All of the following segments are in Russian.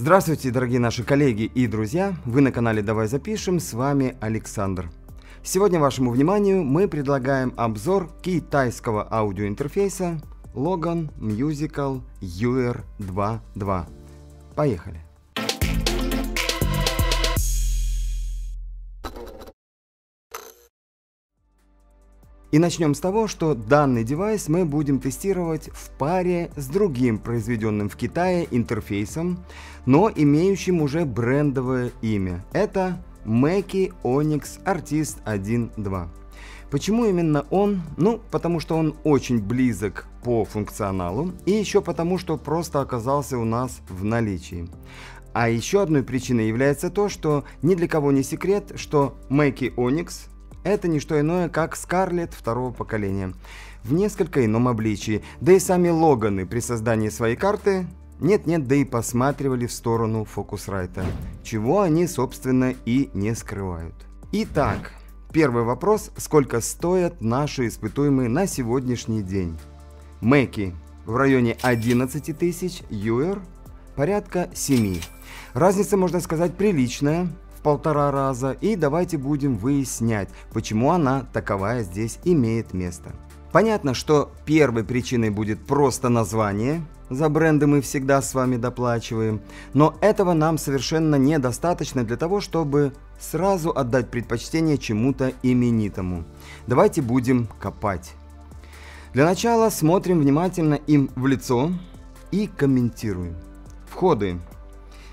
Здравствуйте, дорогие наши коллеги и друзья! Вы на канале «Давай запишем», с вами Александр. Сегодня вашему вниманию мы предлагаем обзор китайского аудиоинтерфейса Logan Musical Yuer 2.2. Поехали! И начнем с того, что данный девайс мы будем тестировать в паре с другим произведенным в Китае интерфейсом, но имеющим уже брендовое имя. Это Mackie Onyx Artist 1.2. Почему именно он? Ну, потому что он очень близок по функционалу, и еще потому, что просто оказался у нас в наличии. А еще одной причиной является то, что ни для кого не секрет, что Mackie Onyx — это не что иное, как Скарлетт второго поколения, в несколько ином обличии, да и сами Логаны при создании своей карты нет-нет, да и посматривали в сторону Фокусрайта, чего они, собственно, и не скрывают. Итак, первый вопрос: сколько стоят наши испытуемые на сегодняшний день? Mackie в районе 11 тысяч, Yuer порядка 7. Разница, можно сказать, приличная, в 1,5 раза, и давайте будем выяснять, почему она таковая здесь имеет место. Понятно, что первой причиной будет просто название, за бренды мы всегда с вами доплачиваем, но этого нам совершенно недостаточно для того, чтобы сразу отдать предпочтение чему-то именитому. Давайте будем копать. Для начала смотрим внимательно им в лицо и комментируем. Входы.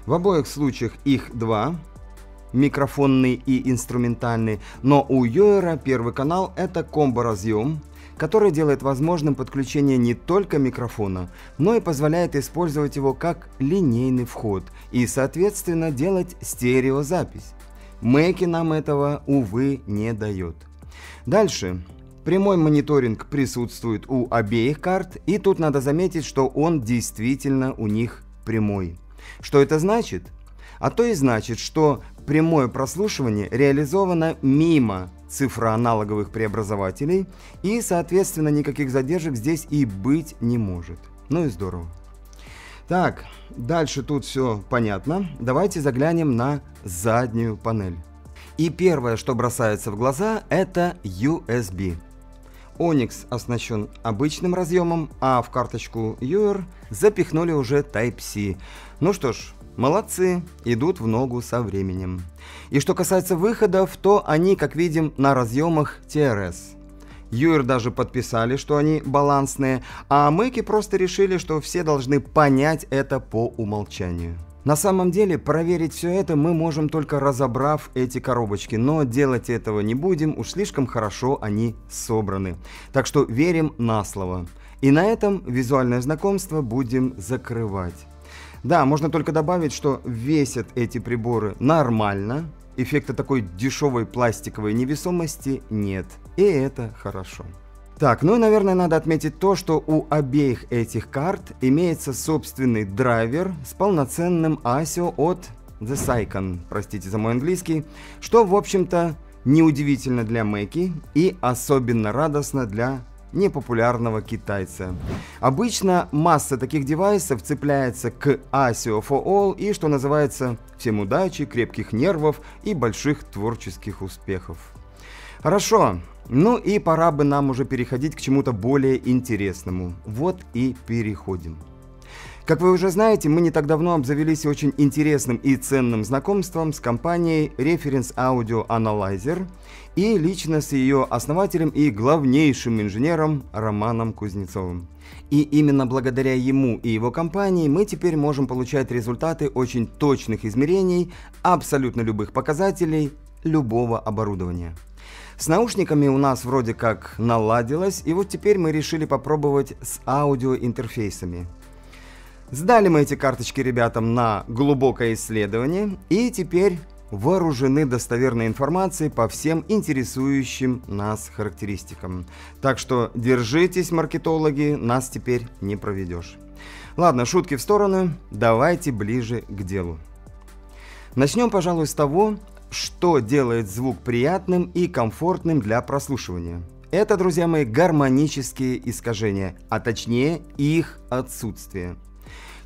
В обоих случаях их два. Микрофонный и инструментальный, но у Юера первый канал — это комбо-разъем, который делает возможным подключение не только микрофона, но и позволяет использовать его как линейный вход и, соответственно, делать стереозапись. Mackie нам этого, увы, не дает. Дальше. Прямой мониторинг присутствует у обеих карт, и тут надо заметить, что он действительно у них прямой. Что это значит? А то и значит, что прямое прослушивание реализовано мимо цифроаналоговых преобразователей, и, соответственно, никаких задержек здесь и быть не может. Ну и здорово. Так, дальше тут все понятно. Давайте заглянем на заднюю панель. И первое, что бросается в глаза, это USB. Onyx оснащен обычным разъемом, а в карточку Yuer запихнули уже Type-C. Ну что ж, молодцы, идут в ногу со временем. И что касается выходов, то они, как видим, на разъемах TRS. Юер даже подписали, что они балансные, а Mackie просто решили, что все должны понять это по умолчанию. На самом деле, проверить все это мы можем, только разобрав эти коробочки, но делать этого не будем, уж слишком хорошо они собраны. Так что верим на слово. И на этом визуальное знакомство будем закрывать. Да, можно только добавить, что весят эти приборы нормально, эффекта такой дешевой пластиковой невесомости нет, и это хорошо. Так, ну и, наверное, надо отметить то, что у обеих этих карт имеется собственный драйвер с полноценным ASIO от The Sycon, простите за мой английский, что, в общем-то, неудивительно для Mackie и особенно радостно для непопулярного китайца. Обычно масса таких девайсов цепляется к ASIO for All, и, что называется, всем удачи, крепких нервов и больших творческих успехов. Хорошо, ну и пора бы нам уже переходить к чему-то более интересному. Вот и переходим. Как вы уже знаете, мы не так давно обзавелись очень интересным и ценным знакомством с компанией Reference Audio Analyzer и лично с ее основателем и главнейшим инженером Романом Кузнецовым. И именно благодаря ему и его компании мы теперь можем получать результаты очень точных измерений абсолютно любых показателей любого оборудования. С наушниками у нас вроде как наладилось, и вот теперь мы решили попробовать с аудиоинтерфейсами. Сдали мы эти карточки ребятам на глубокое исследование и теперь вооружены достоверной информацией по всем интересующим нас характеристикам. Так что держитесь, маркетологи, нас теперь не проведешь. Ладно, шутки в сторону, давайте ближе к делу. Начнем, пожалуй, с того, что делает звук приятным и комфортным для прослушивания. Это, друзья мои, гармонические искажения, а точнее их отсутствие.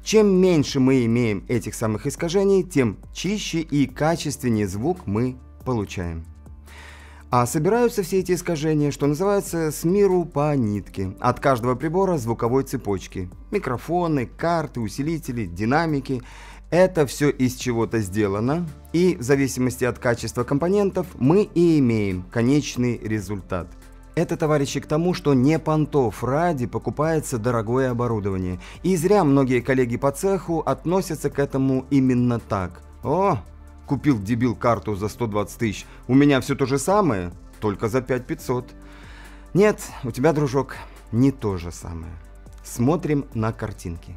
Чем меньше мы имеем этих самых искажений, тем чище и качественнее звук мы получаем. А собираются все эти искажения, что называется, с миру по нитке, от каждого прибора звуковой цепочки. Микрофоны, карты, усилители, динамики. Это все из чего-то сделано, и в зависимости от качества компонентов мы и имеем конечный результат. Это, товарищи, к тому, что не понтов ради покупается дорогое оборудование. И зря многие коллеги по цеху относятся к этому именно так. О, купил дебил карту за 120 тысяч, у меня все то же самое, только за 5500. Нет, у тебя, дружок, не то же самое. Смотрим на картинки.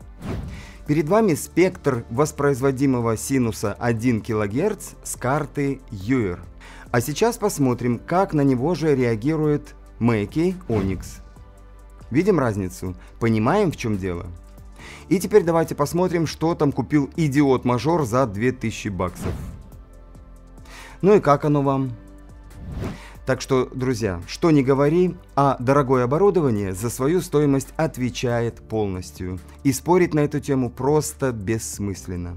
Перед вами спектр воспроизводимого синуса 1 кГц с карты Yuer. А сейчас посмотрим, как на него же реагирует Mackie Onyx. Видим разницу? Понимаем, в чем дело? И теперь давайте посмотрим, что там купил идиот-мажор за 2000 баксов. Ну и как оно вам? Так что, друзья, что ни говори, а дорогое оборудование за свою стоимость отвечает полностью. И спорить на эту тему просто бессмысленно.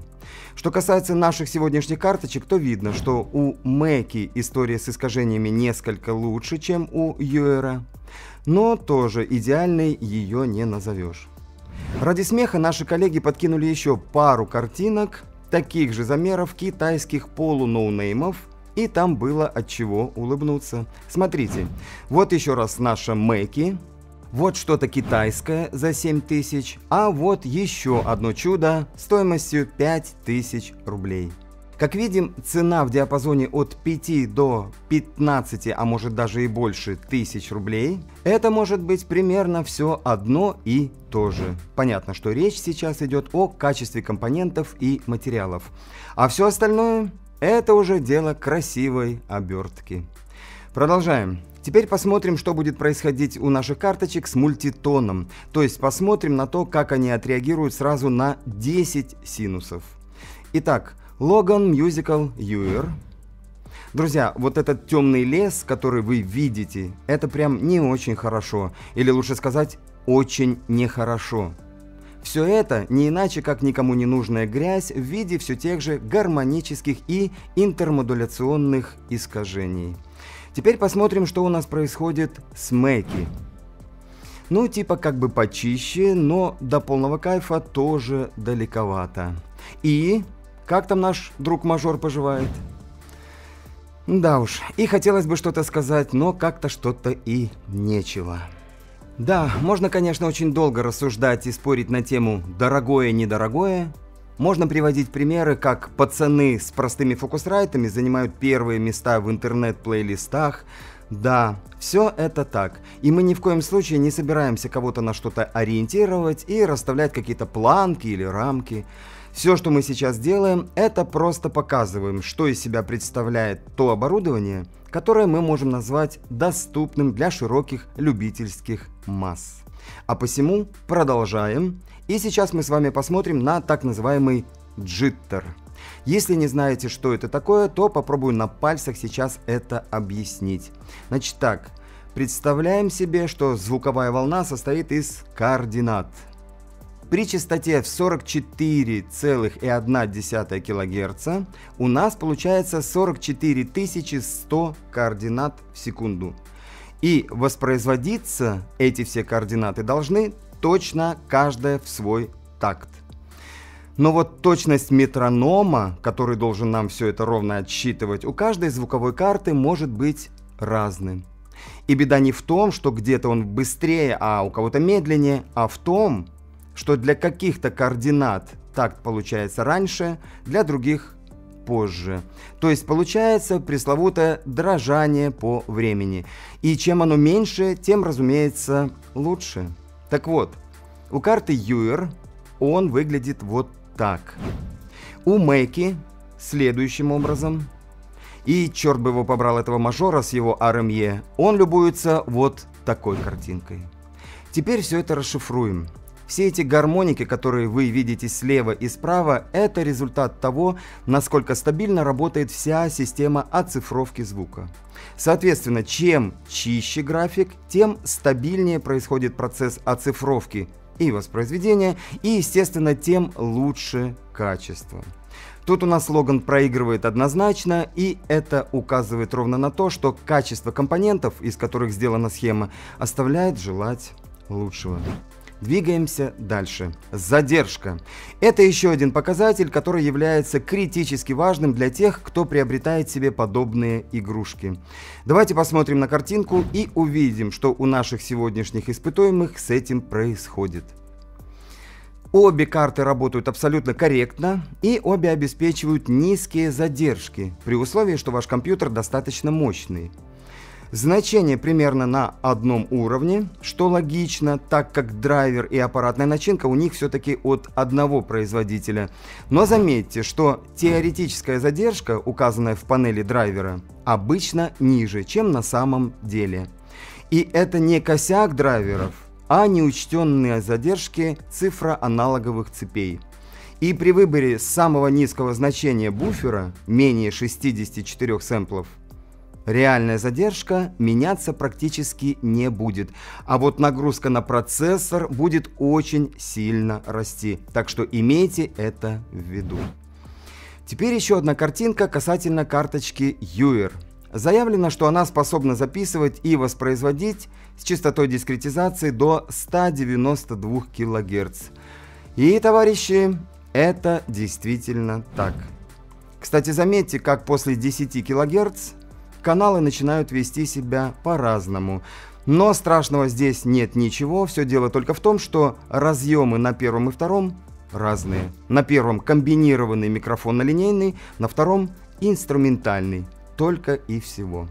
Что касается наших сегодняшних карточек, то видно, что у Mackie история с искажениями несколько лучше, чем у Yuer, но тоже идеальной ее не назовешь. Ради смеха наши коллеги подкинули еще пару картинок таких же замеров китайских полуноунеймов, и там было от чего улыбнуться. Смотрите, вот еще раз наша Mackie, вот что-то китайское за 7000, а вот еще одно чудо стоимостью 5000 рублей. Как видим, цена в диапазоне от 5 до 15, а может даже и больше, тысяч рублей. Это может быть примерно все одно и то же. Понятно, что речь сейчас идет о качестве компонентов и материалов. А все остальное — это уже дело красивой обертки. Продолжаем. Теперь посмотрим, что будет происходить у наших карточек с мультитоном. То есть посмотрим на то, как они отреагируют сразу на 10 синусов. Итак, Logan Musical Yuer. Друзья, вот этот темный лес, который вы видите, это прям не очень хорошо. Или лучше сказать, очень нехорошо. Все это не иначе, как никому не нужная грязь в виде все тех же гармонических и интермодуляционных искажений. Теперь посмотрим, что у нас происходит с Mackie. Ну, типа как бы почище, но до полного кайфа тоже далековато. И как там наш друг-мажор поживает? Да уж, и хотелось бы что-то сказать, но как-то что-то и нечего. Да, можно, конечно, очень долго рассуждать и спорить на тему «дорогое-недорогое». Можно приводить примеры, как пацаны с простыми фокусрайтами занимают первые места в интернет-плейлистах. Да, все это так. И мы ни в коем случае не собираемся кого-то на что-то ориентировать и расставлять какие-то планки или рамки. Все, что мы сейчас делаем, это просто показываем, что из себя представляет то оборудование, которое мы можем назвать доступным для широких любительских масс. А посему продолжаем. И сейчас мы с вами посмотрим на так называемый джиттер. Если не знаете, что это такое, то попробую на пальцах сейчас это объяснить. Значит так, представляем себе, что звуковая волна состоит из координат. При частоте в 44,1 кГц у нас получается 44 100 координат в секунду. И воспроизводиться эти все координаты должны точно каждая в свой такт. Но вот точность метронома, который должен нам все это ровно отсчитывать, у каждой звуковой карты может быть разным. И беда не в том, что где-то он быстрее, а у кого-то медленнее, а в том, что для каких-то координат такт получается раньше, для других позже. То есть получается пресловутое дрожание по времени. И чем оно меньше, тем, разумеется, лучше. Так вот, у карты Yuer он выглядит вот так. У Mackie следующим образом. И черт бы его побрал, этого мажора с его RME, он любуется вот такой картинкой. Теперь все это расшифруем. Все эти гармоники, которые вы видите слева и справа, это результат того, насколько стабильно работает вся система оцифровки звука. Соответственно, чем чище график, тем стабильнее происходит процесс оцифровки и воспроизведения, и, естественно, тем лучше качество. Тут у нас Logan проигрывает однозначно, и это указывает ровно на то, что качество компонентов, из которых сделана схема, оставляет желать лучшего. Двигаемся дальше. Задержка. Это еще один показатель, который является критически важным для тех, кто приобретает себе подобные игрушки. Давайте посмотрим на картинку и увидим, что у наших сегодняшних испытуемых с этим происходит. Обе карты работают абсолютно корректно, и обе обеспечивают низкие задержки, при условии, что ваш компьютер достаточно мощный. Значение примерно на одном уровне, что логично, так как драйвер и аппаратная начинка у них все-таки от одного производителя. Но заметьте, что теоретическая задержка, указанная в панели драйвера, обычно ниже, чем на самом деле. И это не косяк драйверов, а неучтенные задержки цифроаналоговых цепей. И при выборе самого низкого значения буфера, менее 64 сэмплов, реальная задержка меняться практически не будет, а вот нагрузка на процессор будет очень сильно расти, так что имейте это в виду. Теперь еще одна картинка касательно карточки Yuer. Заявлено, что она способна записывать и воспроизводить с частотой дискретизации до 192 кГц. И, товарищи, это действительно так. Кстати, заметьте, как после 10 кГц каналы начинают вести себя по-разному. Но страшного здесь нет ничего, все дело только в том, что разъемы на первом и втором разные. На первом комбинированный микрофонно-линейный, на втором инструментальный, только и всего.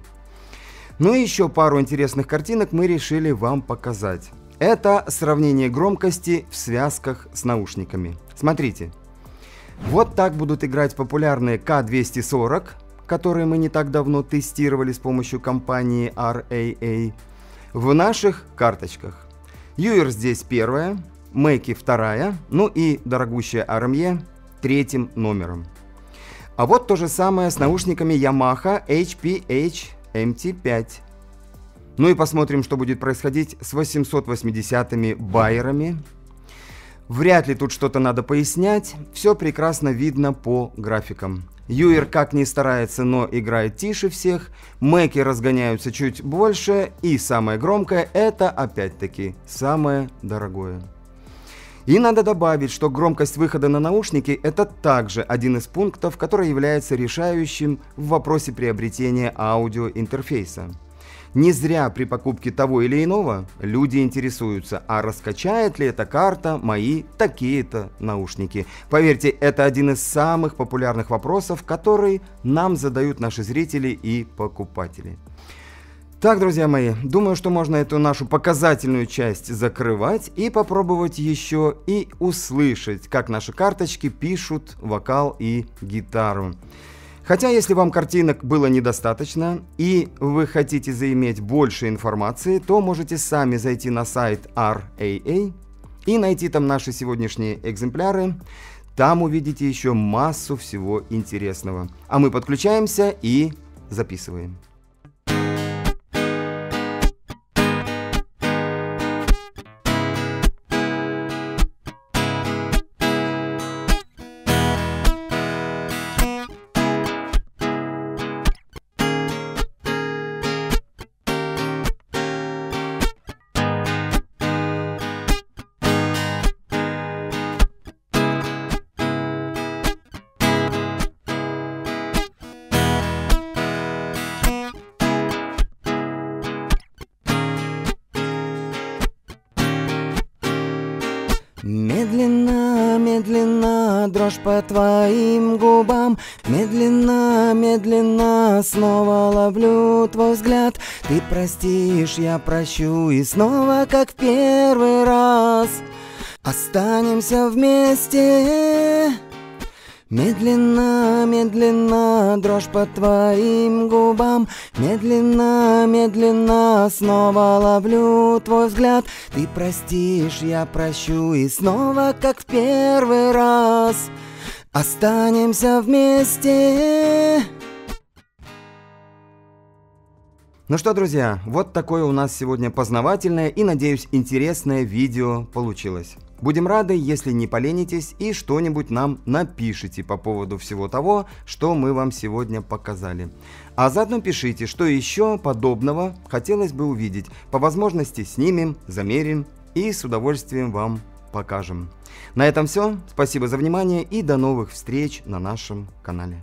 Ну и еще пару интересных картинок мы решили вам показать. Это сравнение громкости в связках с наушниками. Смотрите, вот так будут играть популярные K240, которые мы не так давно тестировали с помощью компании RAA, в наших карточках. Yuer здесь первая, Mackie вторая, ну и дорогущая RME третьим номером. А вот то же самое с наушниками Yamaha HPH-MT5. Ну и посмотрим, что будет происходить с 880-ми Байерами. Вряд ли тут что-то надо пояснять, все прекрасно видно по графикам. Yuer как ни старается, но играет тише всех, Mackie разгоняются чуть больше, и самое громкое — это опять-таки самое дорогое. И надо добавить, что громкость выхода на наушники — это также один из пунктов, который является решающим в вопросе приобретения аудиоинтерфейса. Не зря при покупке того или иного люди интересуются, а раскачает ли эта карта мои такие-то наушники. Поверьте, это один из самых популярных вопросов, который нам задают наши зрители и покупатели. Так, друзья мои, думаю, что можно эту нашу показательную часть закрывать и попробовать еще и услышать, как наши карточки пишут вокал и гитару. Хотя, если вам картинок было недостаточно и вы хотите заиметь больше информации, то можете сами зайти на сайт RAA и найти там наши сегодняшние экземпляры. Там увидите еще массу всего интересного. А мы подключаемся и записываем. Медленно, медленно, дрожь по твоим губам. Медленно, медленно, снова ловлю твой взгляд. Ты простишь, я прощу, и снова, как в первый раз, останемся вместе. Медленно, медленно, дрожь по твоим губам. Медленно, медленно, снова ловлю твой взгляд. Ты простишь, я прощу, и снова, как в первый раз, останемся вместе. Ну что, друзья, вот такое у нас сегодня познавательное и, надеюсь, интересное видео получилось. Будем рады, если не поленитесь и что-нибудь нам напишите по поводу всего того, что мы вам сегодня показали. А заодно пишите, что еще подобного хотелось бы увидеть. По возможности снимем, замерим и с удовольствием вам покажем. На этом все. Спасибо за внимание и до новых встреч на нашем канале.